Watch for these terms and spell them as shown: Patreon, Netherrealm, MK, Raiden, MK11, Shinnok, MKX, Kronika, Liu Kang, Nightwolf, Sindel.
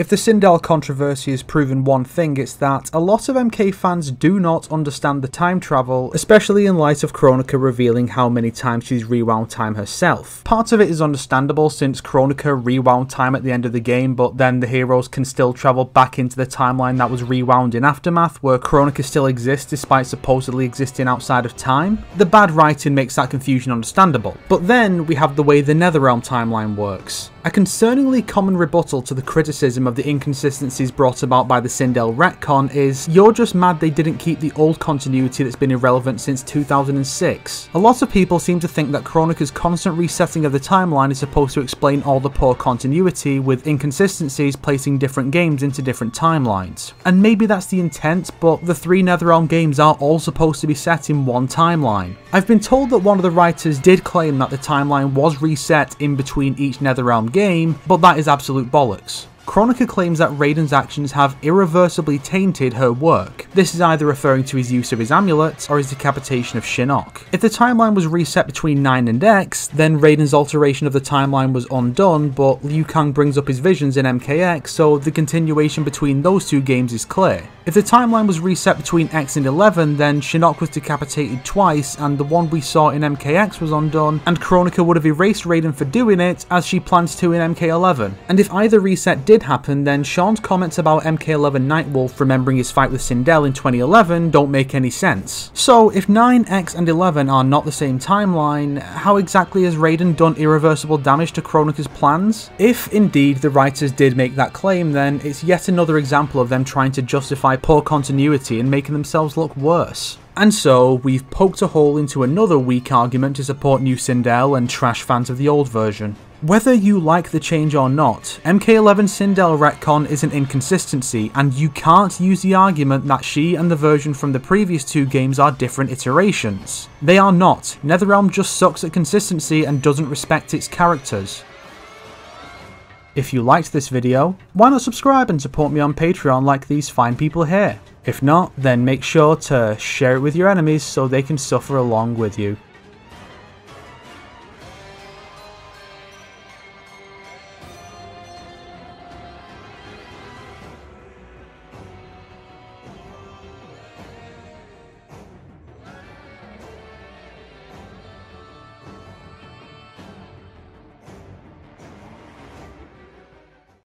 If the Sindel controversy has proven one thing, it's that a lot of MK fans do not understand the time travel, especially in light of Kronika revealing how many times she's rewound time herself. Part of it is understandable since Kronika rewound time at the end of the game, but then the heroes can still travel back into the timeline that was rewound in Aftermath, where Kronika still exists despite supposedly existing outside of time. The bad writing makes that confusion understandable. But then we have the way the Netherrealm timeline works. A concerningly common rebuttal to the criticism of the inconsistencies brought about by the Sindel retcon is, you're just mad they didn't keep the old continuity that's been irrelevant since 2006. A lot of people seem to think that Kronika's constant resetting of the timeline is supposed to explain all the poor continuity, with inconsistencies placing different games into different timelines. And maybe that's the intent, but the three Netherrealm games are all supposed to be set in one timeline. I've been told that one of the writers did claim that the timeline was reset in between each Netherrealm game, but that is absolute bollocks. Kronika claims that Raiden's actions have irreversibly tainted her work. This is either referring to his use of his amulet, or his decapitation of Shinnok. If the timeline was reset between 9 and X, then Raiden's alteration of the timeline was undone, but Liu Kang brings up his visions in MKX, so the continuation between those two games is clear. If the timeline was reset between X and 11, then Shinnok was decapitated twice, and the one we saw in MKX was undone, and Kronika would have erased Raiden for doing it, as she plans to in MK11. And if either reset did happen, then Sean's comments about MK11 Nightwolf remembering his fight with Sindel in 2011 don't make any sense. So if 9, X and 11 are not the same timeline, how exactly has Raiden done irreversible damage to Kronika's plans? If indeed the writers did make that claim, then it's yet another example of them trying to justify poor continuity and making themselves look worse. And so, we've poked a hole into another weak argument to support new Sindel and trash fans of the old version. Whether you like the change or not, MK11 Sindel retcon is an inconsistency, and you can't use the argument that she and the version from the previous two games are different iterations. They are not. Netherrealm just sucks at consistency and doesn't respect its characters. If you liked this video, why not subscribe and support me on Patreon like these fine people here? If not, then make sure to share it with your enemies so they can suffer along with you.